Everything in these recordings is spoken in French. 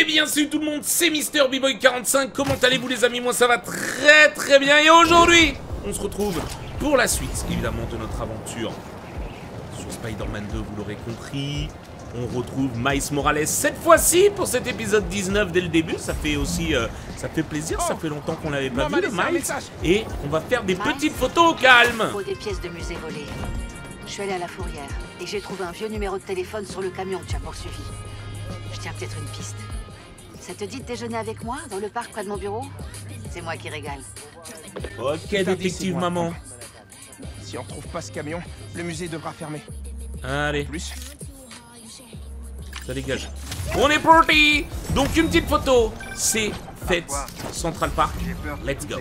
Et bien salut tout le monde, c'est Mister 45. Comment allez-vous les amis? Moi ça va très très bien. Et aujourd'hui, on se retrouve pour la suite, évidemment, de notre aventure sur Spider-Man 2, vous l'aurez compris. On retrouve Miles Morales cette fois-ci pour cet épisode 19 dès le début. Ça fait aussi ça fait plaisir, ça fait longtemps qu'on l'avait pas vu le Miles. Et on va faire des petites photos au calme. Des pièces de musée volées. Je suis allée à la fourrière et j'ai trouvé un vieux numéro de téléphone sur le camion que tu as poursuivi. Je tiens peut-être une piste. Ça te dit de déjeuner avec moi dans le parc près de mon bureau? C'est moi qui régale. Ok, détective maman. Si on trouve pas ce camion, le musée devra fermer. Allez. Plus. Ça dégage. On est parti. Donc une petite photo. C'est fête. Central Park. Let's go.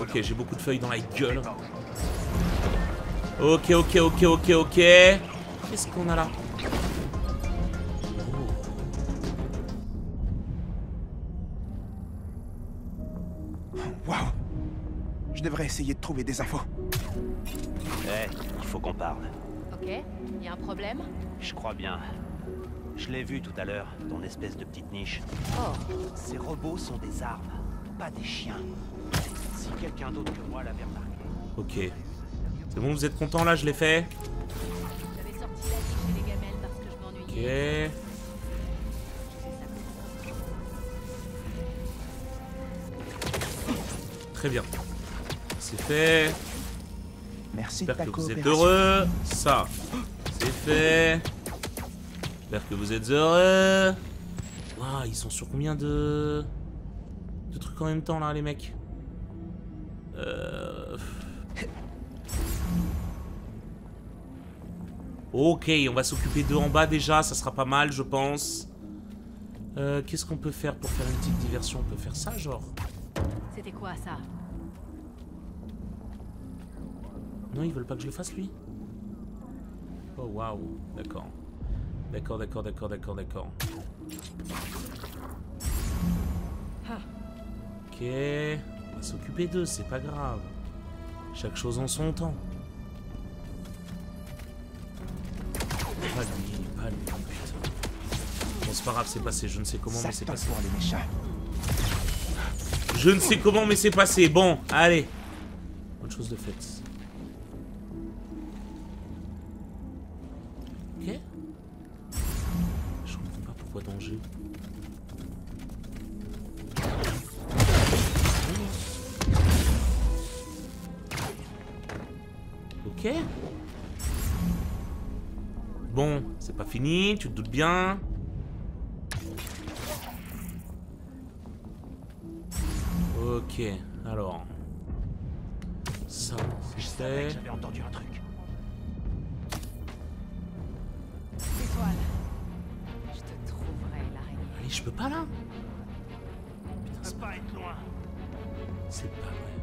Ok, j'ai beaucoup de feuilles dans la gueule. Ok, ok, ok, ok, ok. Qu'est-ce qu'on a là? Waouh! Je devrais essayer de trouver des infos. Eh, il faut qu'on parle. Ok, y a un problème? Je crois bien. Je l'ai vu tout à l'heure, ton espèce de petite niche. Oh. Ces robots sont des armes, pas des chiens. Si quelqu'un d'autre que moi l'avait remarqué. Ok. C'est bon, vous êtes content là, je l'ai fait. Ok. Très bien. C'est fait. Merci. J'espère que vous êtes heureux. Ça, c'est fait. J'espère que vous êtes heureux. Waouh, ils sont sur combien de trucs en même temps là, les mecs? Ok, on va s'occuper d'eux en bas déjà, ça sera pas mal je pense. Qu'est-ce qu'on peut faire pour faire une petite diversion? On peut faire ça genre. C'était quoi ça? Non, ils veulent pas que je le fasse lui. Oh waouh, d'accord. D'accord, d'accord, d'accord, d'accord, d'accord. Ok, on va s'occuper d'eux, c'est pas grave. Chaque chose en son temps. Pas lui, pas lui, putain. Bon, c'est pas grave, c'est passé. Je ne sais comment, mais c'est passé. Je ne sais comment, mais c'est passé. Bon, allez. Autre chose de faite. Ok. Je comprends pas pourquoi danger. Ok. Bon, c'est pas fini, tu te doutes bien. Ok, alors. Ça, c'est fait. J'avais entendu un truc. Étoile. Je te trouverai l'araignée. Allez, je peux pas là. Putain, c'est pas être loin. C'est pas vrai.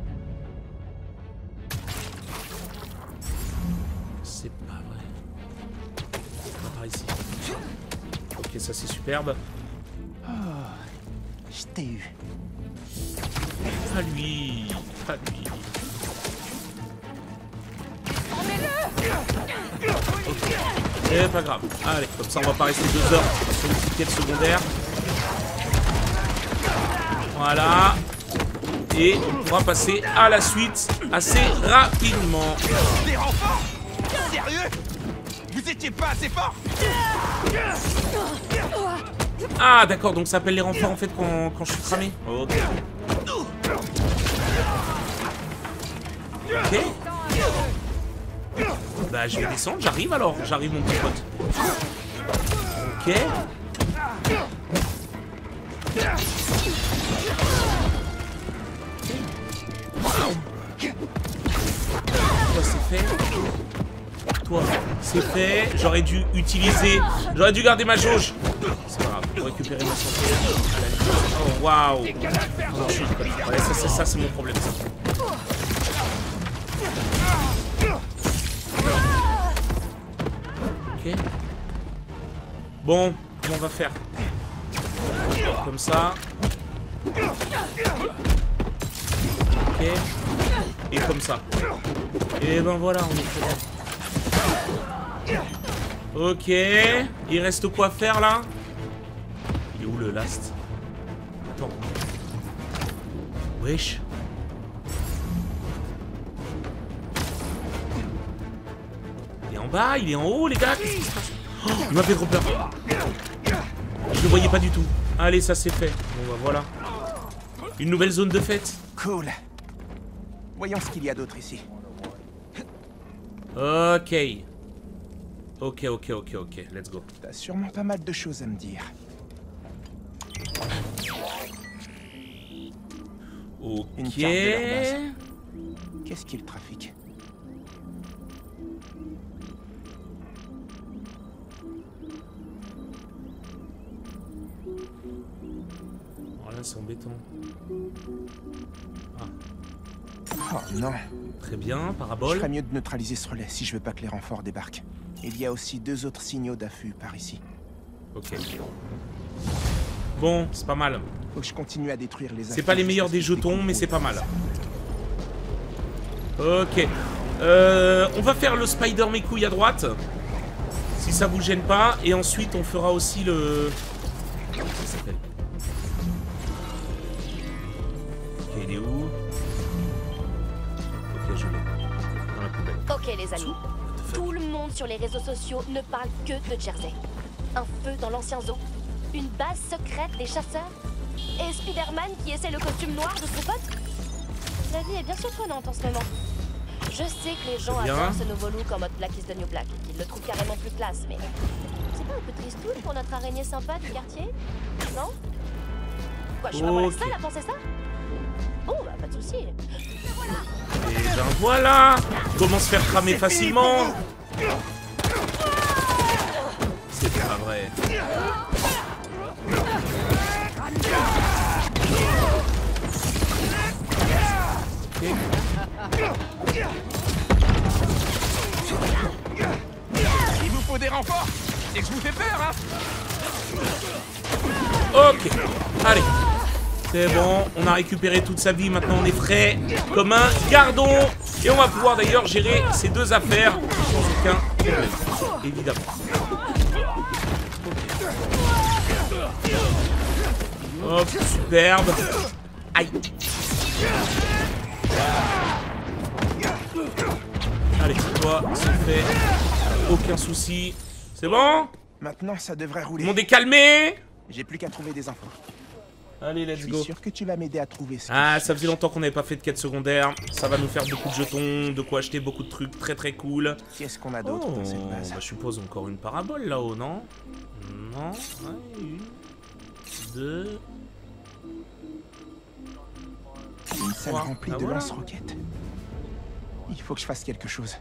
C'est pas vrai. Ici. Ok, ça c'est superbe. Oh, je t'ai eu. Pas lui, pas lui. Ok, c'est pas grave. Allez, comme ça on va pas rester 2 heures sur une petite quête secondaire. Voilà. Et on pourra passer à la suite assez rapidement. Des renforts? Sérieux? Vous étiez pas assez fort. Ah d'accord, donc ça s'appelle les renforts en fait quand je suis cramé. Ok. Ok. Bah je vais descendre, j'arrive alors, j'arrive mon petit pote. Ok. Toi c'est fait. Toi, c'est fait. J'aurais dû utiliser. J'aurais dû garder ma jauge. C'est pas grave. Pour récupérer ma santé. Oh waouh. Ouais, ça c'est mon problème. Ok. Bon, comment on va faire? Comme ça. Ok. Et comme ça. Et ben voilà, on est fait. Ok. Il reste quoi faire là? Il est où le last? Attends. Wesh. Il est en bas, il est en haut les gars. Qu'est-ce qui se passe? Oh, il m'a fait trop peur. Je le voyais pas du tout. Allez, ça c'est fait. Bon bah voilà. Une nouvelle zone de fête. Cool. Voyons ce qu'il y a d'autre ici. Ok. Ok. Let's go. T'as sûrement pas mal de choses à me dire. Ok. Qu'est-ce qu'il trafique? Voilà, c'est embêtant. Ah. Oh non. Très bien, parabole. Je ferais mieux de neutraliser ce relais si je veux pas que les renforts débarquent. Il y a aussi deux autres signaux d'affût par ici. Ok. Bon, c'est pas mal. Faut que je continue à détruire les affûts. C'est pas les meilleurs des jetons, mais c'est pas mal. Ok. On va faire le spider mes couilles à droite. Si ça vous gêne pas. Et ensuite, on fera aussi le... Comment ça s'appelle ? Ok, il est où ? Ok, je l'ai. Dans la poubelle. Ok, les amis. Tout le monde sur les réseaux sociaux ne parle que de Jersey. Un feu dans l'ancien zoo, une base secrète des chasseurs, et Spider-Man qui essaie le costume noir de son pote. La vie est bien surprenante en ce moment. Je sais que les gens adorent ce nouveau look en mode Black is the New Black, qu'ils le trouvent carrément plus classe, mais c'est pas un peu tristoune pour notre araignée sympa du quartier? Non? Quoi, je suis vraiment la seule à penser ça? Bon, bah pas de soucis. Et voilà. Et ben voilà. Comment se faire cramer facilement? C'est pas vrai. Okay. Il vous faut des renforts. C'est que je vous fais peur, hein. Ok. Allez. C'est bon, on a récupéré toute sa vie, maintenant on est frais comme un gardon. Et on va pouvoir d'ailleurs gérer ces deux affaires sans aucun problème, évidemment. Hop, superbe. Aïe. Allez, toi, c'est fait. Aucun souci. C'est bon? Maintenant ça devrait rouler. Mon décalmé. J'ai plus qu'à trouver des infos. Allez, let's go. Je suis sûr que tu vas m'aider à trouver ça. Ah, ça faisait longtemps qu'on n'avait pas fait de quête secondaire. Ça va nous faire beaucoup de jetons, de quoi acheter beaucoup de trucs très très cool. Qu'est-ce qu'on a d'autre dans cette base? Bah, je suppose encore une parabole là-haut, non? Non. Ouais, une, deux. Une salle remplie de lance-roquettes. Il faut que je fasse quelque chose.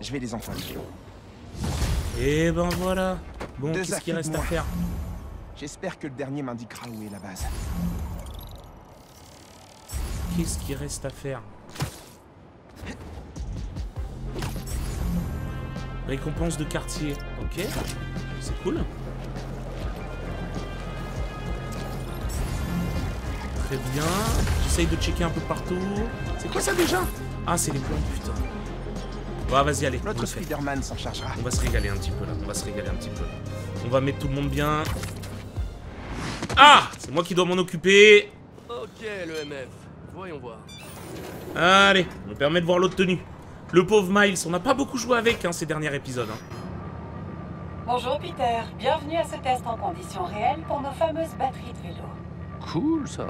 Je vais les enfermer. Et ben voilà. Bon, qu'est-ce qu'il reste à faire? J'espère que le dernier m'indiquera où est la base. Qu'est-ce qu'il reste à faire? Récompense de quartier. Ok, c'est cool. Très bien. J'essaye de checker un peu partout. C'est quoi ça déjà? Ah, c'est les plans, putain. Bah, vas-y, allez. Notre Spider-Man s'en chargera. On va se régaler un petit peu là. On va mettre tout le monde bien. Ah, c'est moi qui dois m'en occuper. Ok, le MF, voyons voir. Allez, on me permet de voir l'autre tenue. Le pauvre Miles, on n'a pas beaucoup joué avec ces derniers épisodes. Bonjour Peter, bienvenue à ce test en conditions réelles pour nos fameuses batteries de vélo. Cool ça.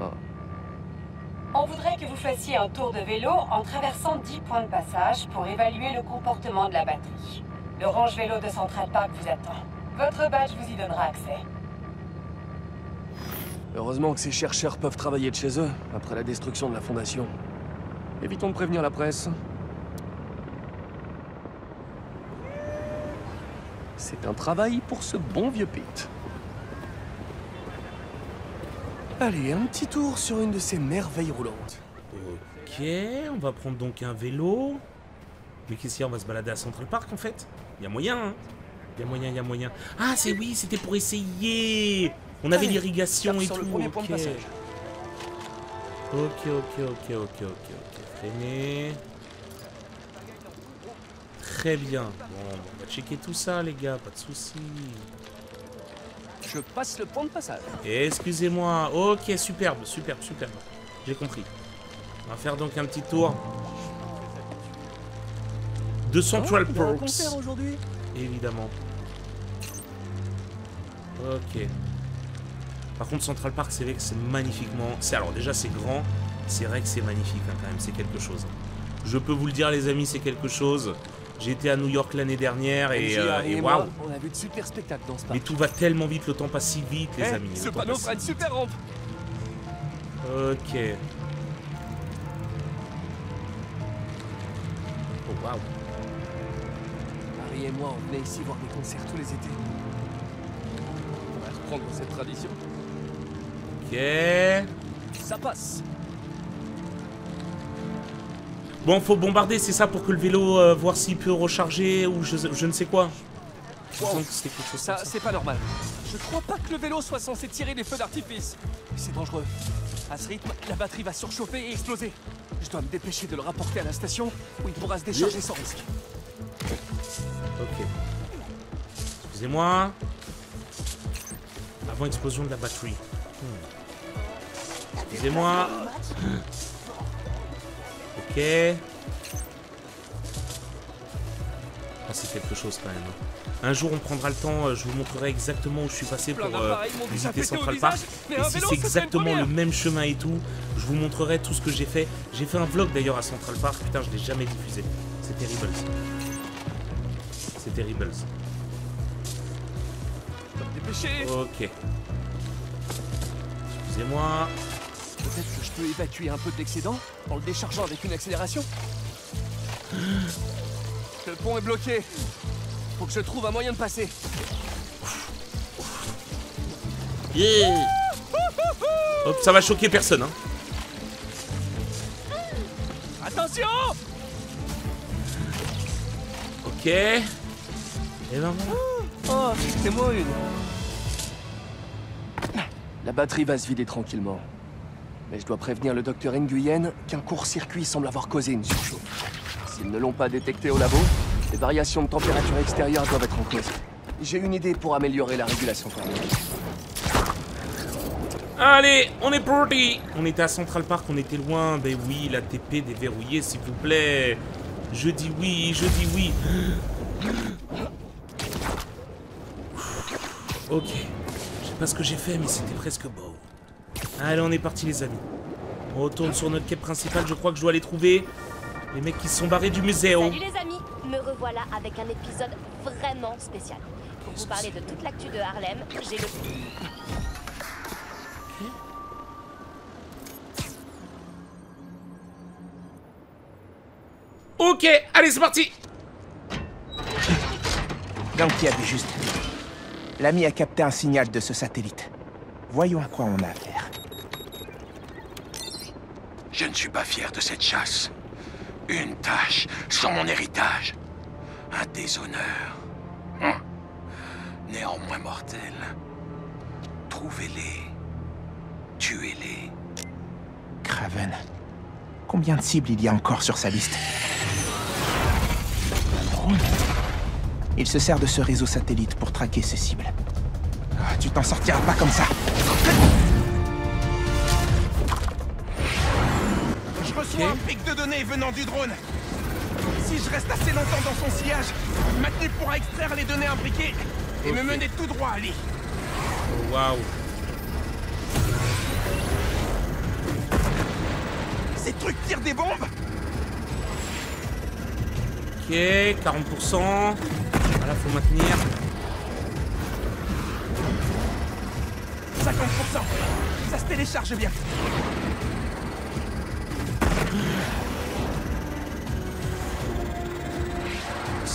On voudrait que vous fassiez un tour de vélo en traversant 10 points de passage pour évaluer le comportement de la batterie. Le range vélo de Central Park vous attend. Votre badge vous y donnera accès. Heureusement que ces chercheurs peuvent travailler de chez eux, après la destruction de la Fondation. Évitons de prévenir la presse. C'est un travail pour ce bon vieux Pete. Allez, un petit tour sur une de ces merveilles roulantes. Ok, on va prendre donc un vélo. Mais qu'est-ce qu'il y a? On va se balader à Central Park en fait. Il y a moyen, hein. Il y a moyen. Ah, c'est oui, c'était pour essayer. On avait l'irrigation et tout. Ok. Freiner. Très bien. Bon, on va checker tout ça, les gars, pas de soucis. Je passe le point de passage. Excusez-moi. Ok, superbe, superbe, superbe. J'ai compris. On va faire donc un petit tour de Central Park. Évidemment. Ok. Par contre, Central Park, c'est vrai que c'est magnifiquement... Alors déjà, c'est grand. C'est vrai que c'est magnifique, hein, quand même. C'est quelque chose. Je peux vous le dire, les amis, c'est quelque chose. J'ai été à New York l'année dernière et waouh. On a vu de super spectacles dans ce parc. Mais tout va tellement vite, le temps passe si vite, les amis. Ce panneau fera une super rampe. Ok. Oh waouh. Marie et moi, on venait ici voir des concerts tous les étés. On va reprendre cette tradition. Ok. Ça passe. Bon, faut bombarder, c'est ça, pour que le vélo, voir s'il peut recharger ou je ne sais quoi. Wow. C'est quelque chose ça, c'est pas normal. Je crois pas que le vélo soit censé tirer des feux d'artifice. C'est dangereux. À ce rythme, la batterie va surchauffer et exploser. Je dois me dépêcher de le rapporter à la station où il pourra se décharger sans risque. Ok. Excusez-moi. Avant explosion de la batterie. Excusez-moi. Ok. Ah, c'est quelque chose quand même. Un jour on prendra le temps, je vous montrerai exactement où je suis passé pour visiter Central Park. Et si c'est exactement le même chemin et tout, je vous montrerai tout ce que j'ai fait. J'ai fait un vlog d'ailleurs à Central Park, putain je l'ai jamais diffusé. C'est terrible. C'est terrible. Ok. Excusez-moi. Peut-être que je peux évacuer un peu de l'excédent en le déchargeant avec une accélération. Le pont est bloqué. Faut que je trouve un moyen de passer. Yeah. Hop, ça va choquer personne, hein. Attention. Ok. Et ben voilà. Oh, c'est moi une. La batterie va se vider tranquillement. Mais je dois prévenir le docteur Nguyen qu'un court-circuit semble avoir causé une surchauffe. S'ils ne l'ont pas détecté au labo, les variations de température extérieure doivent être en cause. J'ai une idée pour améliorer la régulation thermique. Allez, on est parti. On était à Central Park, on était loin. Ben oui, la TP déverrouillée, s'il vous plaît. Je dis oui, je dis oui. Ok. Je sais pas ce que j'ai fait, mais c'était presque beau. Allez, on est parti, les amis. On retourne sur notre quête principale. Je crois que je dois aller trouver les mecs qui se sont barrés du musée. Salut les amis, me revoilà avec un épisode vraiment spécial. Pour vous parler de toute l'actu de Harlem, j'ai le... Ok, allez, c'est parti. Donc, qui a vu juste? L'ami a capté un signal de ce satellite. Voyons à quoi on a affaire. Je ne suis pas fier de cette chasse. Une tâche sans mon héritage. Un déshonneur. Néanmoins mortel. Trouvez-les. Tuez-les. Kraven. Combien de cibles il y a encore sur sa liste? Un drone. Il se sert de ce réseau satellite pour traquer ses cibles. Ah, tu t'en sortiras pas comme ça. Je reçois un pic de données venant du drone. Si je reste assez longtemps dans son sillage, ma tenue pourra extraire les données imbriquées et me mener tout droit à lui. Waouh. Ces trucs tirent des bombes. Ok, 40%. Voilà, faut maintenir. 50%, ça se télécharge bien.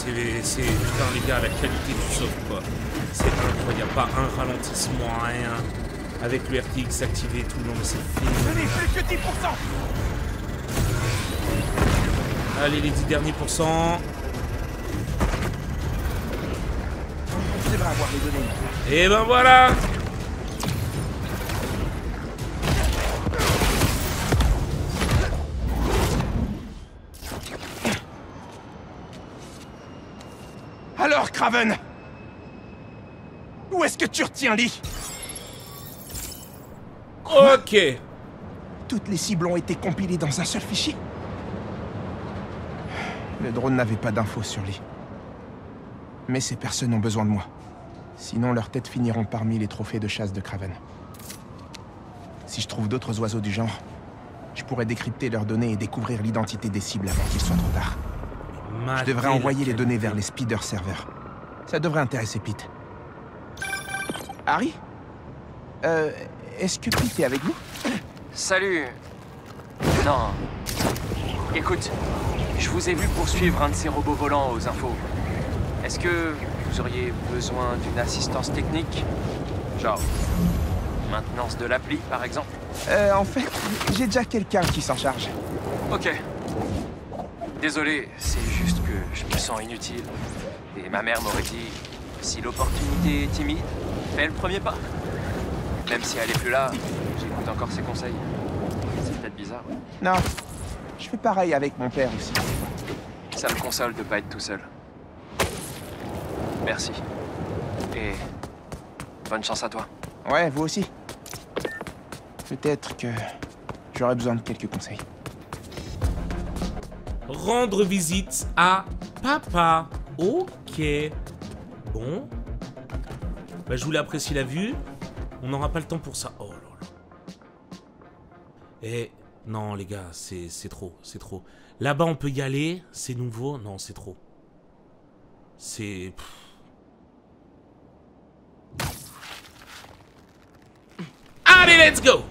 C'est putain les gars, la qualité du sauf quoi. C'est incroyable, pas un ralentissement, rien. Avec le RTX activé et tout, non mais c'est fini. Je n'ai plus que 10%. Allez les 10 derniers pourcents. On devrait avoir les données. Et ben voilà. alors, Kraven? Où est-ce que tu retiens, Lee? Ok. Toutes les cibles ont été compilées dans un seul fichier. Le drone n'avait pas d'infos sur Lee. Mais ces personnes ont besoin de moi. Sinon, leurs têtes finiront parmi les trophées de chasse de Kraven. Si je trouve d'autres oiseaux du genre, je pourrais décrypter leurs données et découvrir l'identité des cibles avant qu'il soit trop tard. Je devrais envoyer les données vers les Spider serveurs. Ça devrait intéresser Pete. Harry? Est-ce que Pete est avec vous? Salut. Non. Écoute, je vous ai vu poursuivre un de ces robots volants aux infos. Est-ce que vous auriez besoin d'une assistance technique? Genre... maintenance de l'appli, par exemple? En fait, j'ai déjà quelqu'un qui s'en charge. Ok. Désolé, c'est juste que je me sens inutile. Et ma mère m'aurait dit, si l'opportunité est timide, fais le premier pas. Même si elle est plus là, j'écoute encore ses conseils. C'est peut-être bizarre. Non, je fais pareil avec mon père aussi. Ça me console de pas être tout seul. Merci. Et bonne chance à toi. Ouais, vous aussi. Peut-être que j'aurais besoin de quelques conseils. Rendre visite à papa. Ok. Bon. Bah, je voulais apprécier la vue. On n'aura pas le temps pour ça. Oh là là. Eh, non les gars, c'est trop, c'est trop. Là-bas, on peut y aller. C'est nouveau. Non, c'est trop. C'est... Allez, let's go!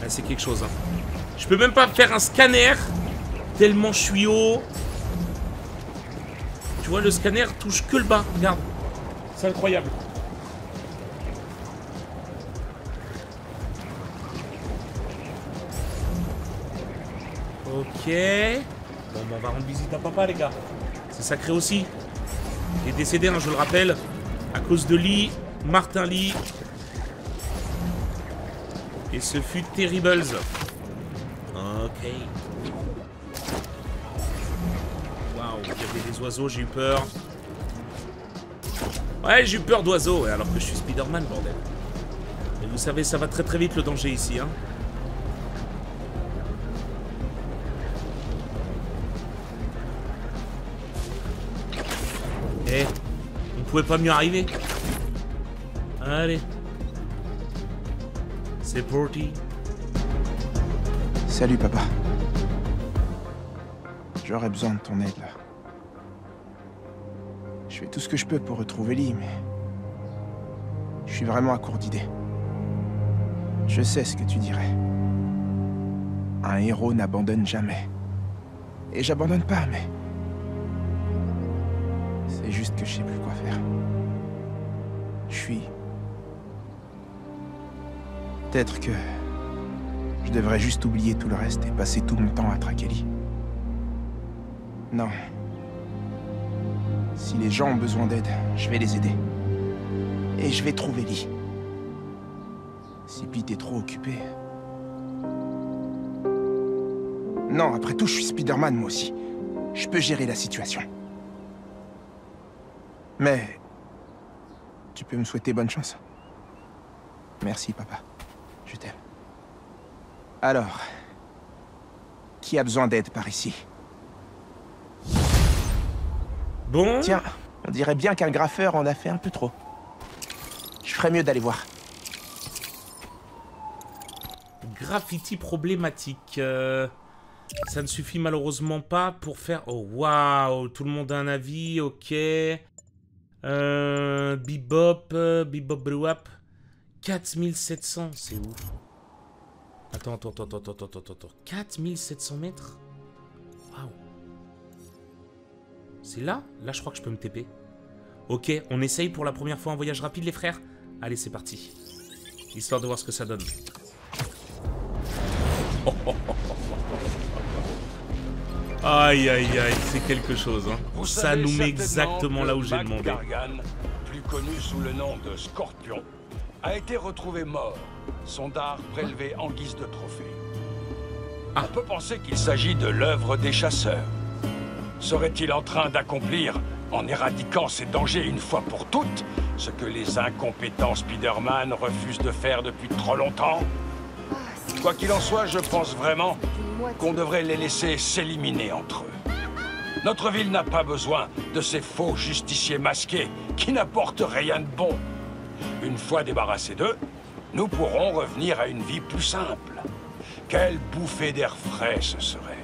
Ah, c'est quelque chose, hein. Je peux même pas faire un scanner tellement je suis haut. Tu vois, le scanner touche que le bas. Regarde. C'est incroyable. Ok. Bon, bah, on va rendre visite à papa, les gars. C'est sacré aussi. Il est décédé, hein, je le rappelle. À cause de Lee, Martin Lee. Et ce fut Terribles. Ok. Waouh, il y avait des oiseaux, j'ai eu peur. Ouais, j'ai eu peur d'oiseaux, alors que je suis Spider-Man, bordel. Et vous savez, ça va très très vite le danger ici, hein. Eh, on pouvait pas mieux arriver. Allez. C'est parti. Salut papa. J'aurais besoin de ton aide là. Je fais tout ce que je peux pour retrouver Lee, mais... je suis vraiment à court d'idées. Je sais ce que tu dirais. Un héros n'abandonne jamais. Et j'abandonne pas, mais... c'est juste que je sais plus quoi faire. Je suis... peut-être que... je devrais juste oublier tout le reste et passer tout mon temps à traquer Lee. Non. Si les gens ont besoin d'aide, je vais les aider. Et je vais trouver Lee. Si Pete est trop occupé... non, après tout, je suis Spider-Man, moi aussi. Je peux gérer la situation. Mais... tu peux me souhaiter bonne chance? Merci, papa. Je t'aime. Alors... qui a besoin d'aide par ici? Bon... tiens, on dirait bien qu'un graffeur en a fait un peu trop. Je ferais mieux d'aller voir. Graffiti problématique. Ça ne suffit malheureusement pas pour faire... oh, waouh, tout le monde a un avis, ok. Bebop Brewap. 4700, c'est ouf. Attends. 4700 mètres? Waouh. C'est là? Là, je crois que je peux me TP. Ok, on essaye pour la première fois un voyage rapide, les frères. Allez, c'est parti. Histoire de voir ce que ça donne. Aïe, aïe, aïe, c'est quelque chose, hein. Vous ça nous met exactement là où j'ai demandé. Gargan, plus connu sous le nom de Scorpion, a été retrouvé mort, son dard prélevé en guise de trophée. Ah. On peut penser qu'il s'agit de l'œuvre des chasseurs. serait-il en train d'accomplir en éradiquant ces dangers une fois pour toutes, ce que les incompétents Spider-Man refusent de faire depuis trop longtemps? Quoi qu'il en soit, je pense vraiment qu'on devrait les laisser s'éliminer entre eux. Notre ville n'a pas besoin de ces faux justiciers masqués qui n'apportent rien de bon. Une fois débarrassés d'eux, nous pourrons revenir à une vie plus simple. Quelle bouffée d'air frais ce serait.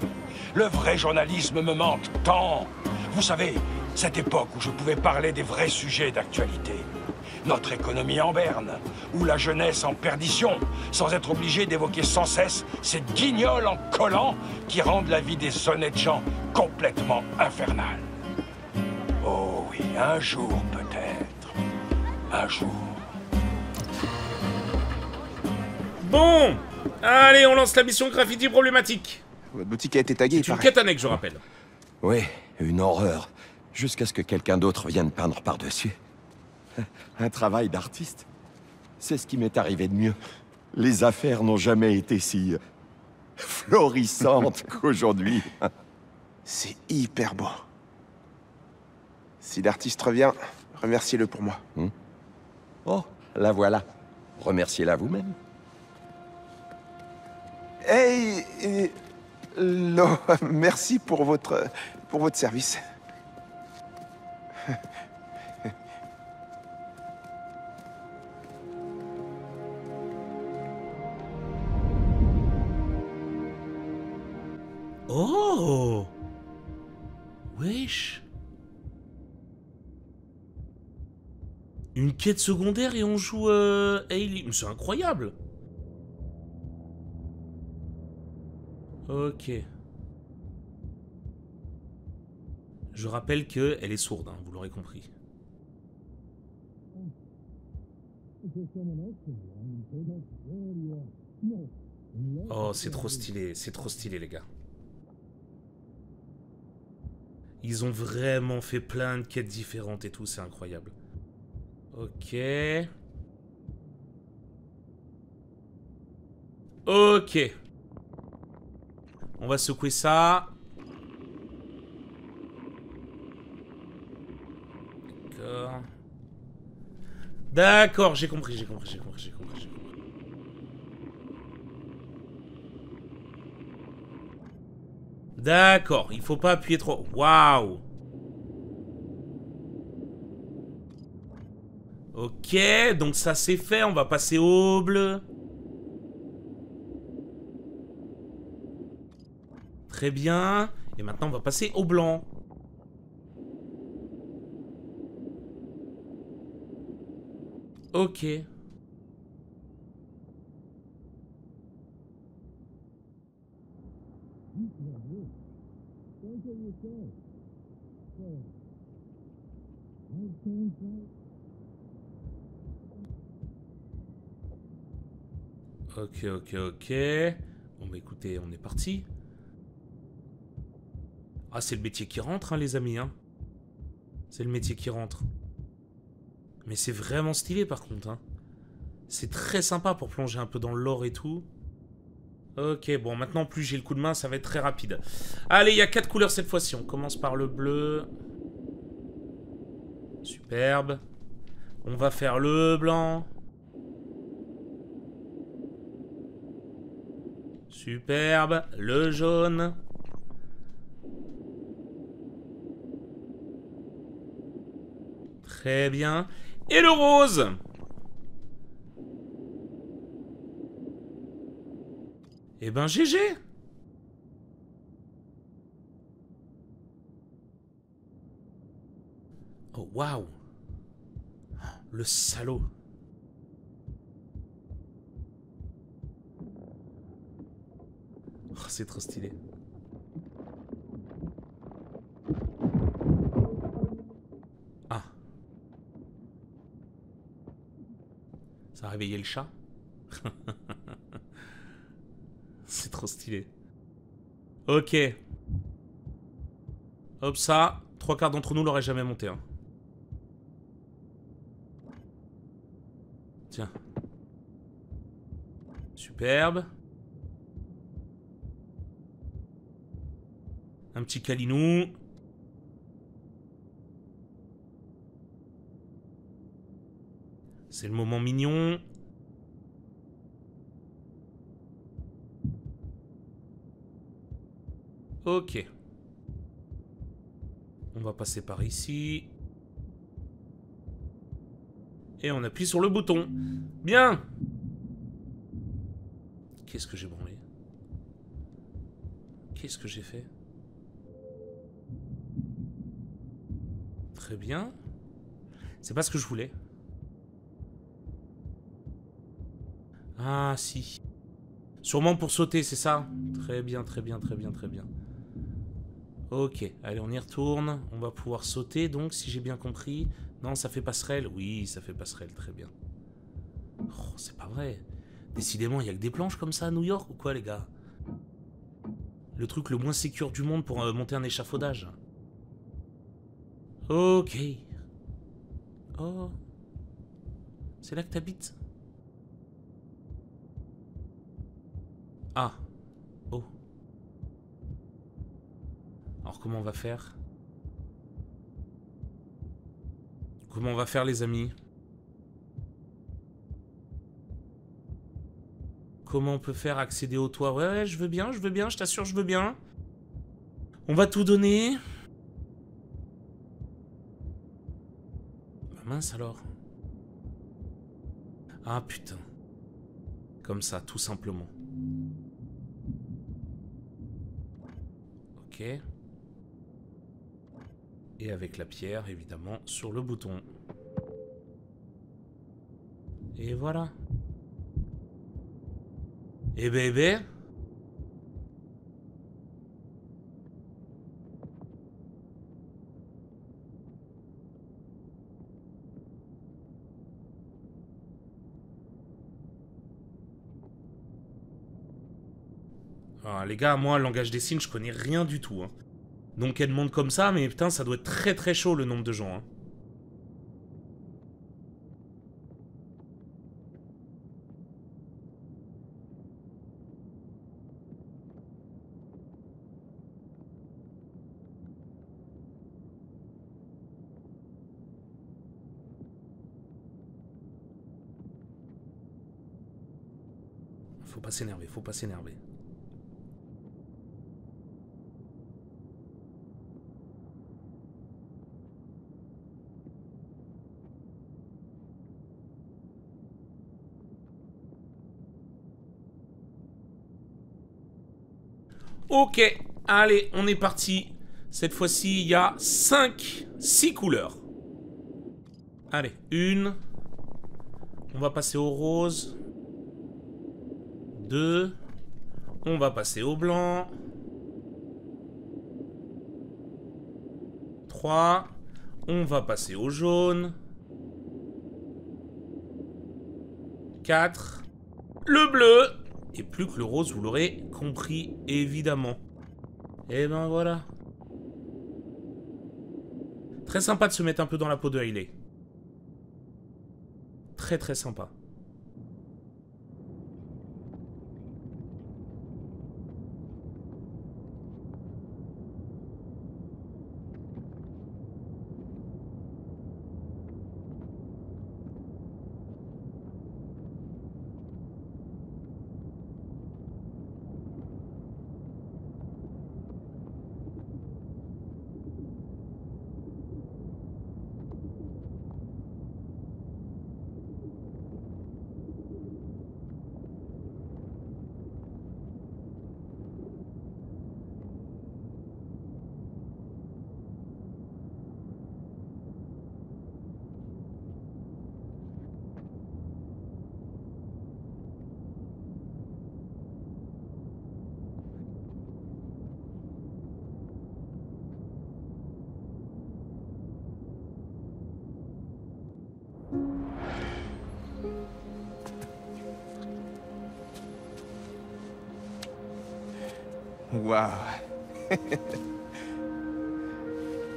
Le vrai journalisme me manque tant. Vous savez, cette époque où je pouvais parler des vrais sujets d'actualité. Notre économie en berne, ou la jeunesse en perdition, sans être obligé d'évoquer sans cesse ces guignols en collant qui rendent la vie des honnêtes gens complètement infernale. Oh oui, un jour peut-être. Un jour. Bon! Allez, on lance la mission graffiti problématique. Votre boutique a été taguée. C'est une quête annexe, je rappelle. Oui, une horreur. Jusqu'à ce que quelqu'un d'autre vienne peindre par-dessus. Un travail d'artiste. C'est ce qui m'est arrivé de mieux. Les affaires n'ont jamais été si florissantes qu'aujourd'hui. C'est hyper beau. Si l'artiste revient, remerciez-le pour moi. Oh, la voilà. Remerciez-la vous-même. Hey, Lo, merci pour votre service. Oh, wesh. Une quête secondaire et on joue Hailey. C'est incroyable. Ok. Je rappelle qu'elle est sourde, hein, vous l'aurez compris. Oh, c'est trop stylé les gars. Ils ont vraiment fait plein de quêtes différentes et tout, c'est incroyable. Ok. Ok. On va secouer ça. D'accord. D'accord, j'ai compris. D'accord, il faut pas appuyer trop. Waouh. Ok, donc ça c'est fait, on va passer au bleu. Très bien. Et maintenant, on va passer au blanc. Ok. Ok. Bon, bah écoutez, on est parti. Ah, c'est le métier qui rentre, hein, les amis. Hein. C'est le métier qui rentre. Mais c'est vraiment stylé, par contre. Hein. C'est très sympa pour plonger un peu dans l'or et tout. Ok, bon, maintenant, plus j'ai le coup de main, ça va être très rapide. Allez, il y a 4 couleurs cette fois-ci. On commence par le bleu. Superbe. On va faire le blanc. Superbe. Le jaune. Très bien. Et le rose. Eh ben, GG. Oh, waouh. Le salaud. Oh, c'est trop stylé. Ça a réveillé le chat. C'est trop stylé. Ok. Hop ça. 3/4 d'entre nous l'auraient jamais monté. Hein. Tiens. Superbe. Un petit câlinou. C'est le moment mignon. Ok. On va passer par ici. Et on appuie sur le bouton. Bien! Qu'est-ce que j'ai branlé? Qu'est-ce que j'ai fait? Très bien. C'est pas ce que je voulais. Ah si. Sûrement pour sauter, c'est ça? Très bien, très bien, très bien, très bien. Ok, allez, on y retourne. On va pouvoir sauter, donc, si j'ai bien compris. Non, ça fait passerelle. Oui, ça fait passerelle, très bien. Oh, c'est pas vrai. Décidément, il n'y a que des planches comme ça à New York ou quoi, les gars? Le truc le moins sécure du monde pour monter un échafaudage. Ok. Oh. C'est là que t'habites? Ah. Oh. Alors comment on va faire? Comment on va faire, les amis? Comment on peut faire accéder au toit? Ouais, ouais, je veux bien, je t'assure, je veux bien. On va tout donner. Bah mince alors. Ah putain. Comme ça, tout simplement. Ok. Et avec la pierre, évidemment, sur le bouton. Et voilà. Eh ben, eh ben. Ah, les gars, moi, langage des signes, je connais rien du tout, hein. Donc elle monte comme ça, mais putain, ça doit être très très chaud le nombre de gens. Hein. Faut pas s'énerver, faut pas s'énerver. Ok, allez, on est parti. Cette fois-ci, il y a 6 couleurs. Allez, une. On va passer au rose. 2. On va passer au blanc. 3. On va passer au jaune. 4. Le bleu. Et plus que le rose, vous l'aurez compris, évidemment. Et ben voilà. Très sympa de se mettre un peu dans la peau de Hailey. Très très sympa. Waouh.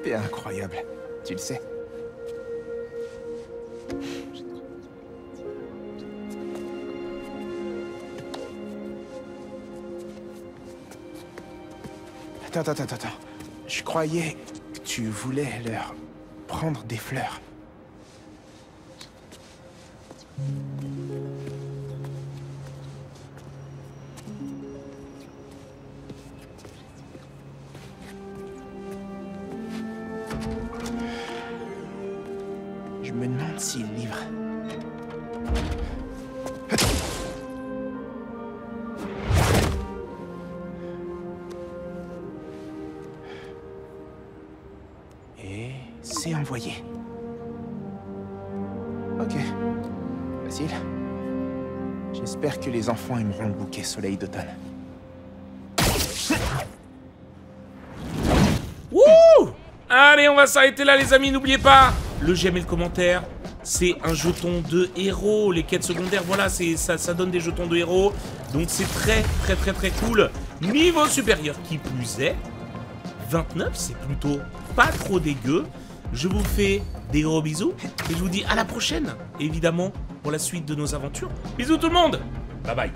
C'est incroyable, tu le sais. Attends. Je croyais que tu voulais leur prendre des fleurs. bien le voyez. Ok. Facile. J'espère que les enfants aimeront le bouquet soleil d'automne. Wouh! Allez, on va s'arrêter là, les amis. N'oubliez pas le j'aime et le commentaire. C'est un jeton de héros. Les quêtes secondaires, voilà, ça donne des jetons de héros. Donc c'est très cool. Niveau supérieur qui plus est. 29, c'est plutôt pas trop dégueu. Je vous fais des gros bisous. Et je vous dis à la prochaine, évidemment, pour la suite de nos aventures. Bisous tout le monde. Bye bye.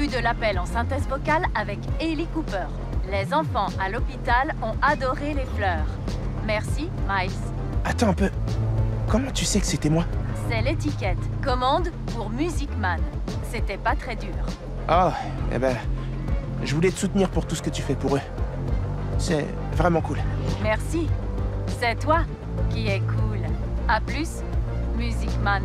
De l'appel en synthèse vocale avec Ellie Cooper. Les enfants à l'hôpital ont adoré les fleurs. Merci, Miles. Attends un peu. Comment tu sais que c'était moi? C'est l'étiquette. Commande pour Music Man. C'était pas très dur. Oh, eh ben, je voulais te soutenir pour tout ce que tu fais pour eux. C'est vraiment cool. Merci. C'est toi qui es cool. À plus, Music Man.